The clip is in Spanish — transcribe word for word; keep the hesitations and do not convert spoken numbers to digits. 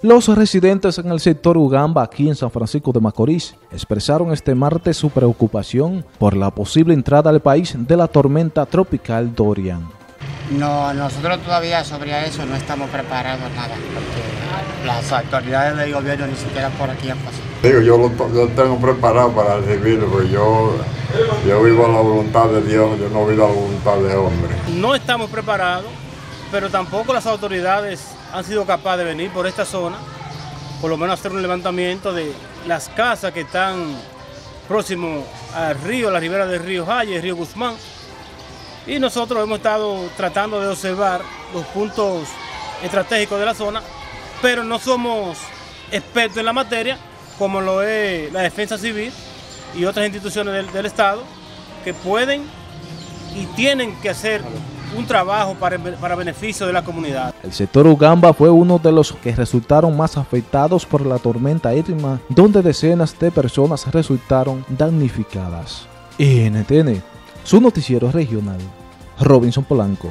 Los residentes en el sector Ugamba, aquí en San Francisco de Macorís, expresaron este martes su preocupación por la posible entrada al país de la tormenta tropical Dorian. No, nosotros todavía sobre eso no estamos preparados nada, porque las autoridades del gobierno ni siquiera por aquí han pasado. Digo, yo lo yo tengo preparado para recibirlo, porque yo, yo vivo a la voluntad de Dios, yo no vivo a la voluntad de hombre. No estamos preparados, pero tampoco las autoridades han sido capaces de venir por esta zona, por lo menos hacer un levantamiento de las casas que están próximo al río, a la ribera del río Jaya, el río Guzmán. Y nosotros hemos estado tratando de observar los puntos estratégicos de la zona, pero no somos expertos en la materia, como lo es la Defensa Civil y otras instituciones del, del Estado, que pueden y tienen que hacer un trabajo para, para beneficio de la comunidad. El sector Ugamba fue uno de los que resultaron más afectados por la tormenta Irma, donde decenas de personas resultaron damnificadas. N T N, su noticiero regional, Robinson Polanco.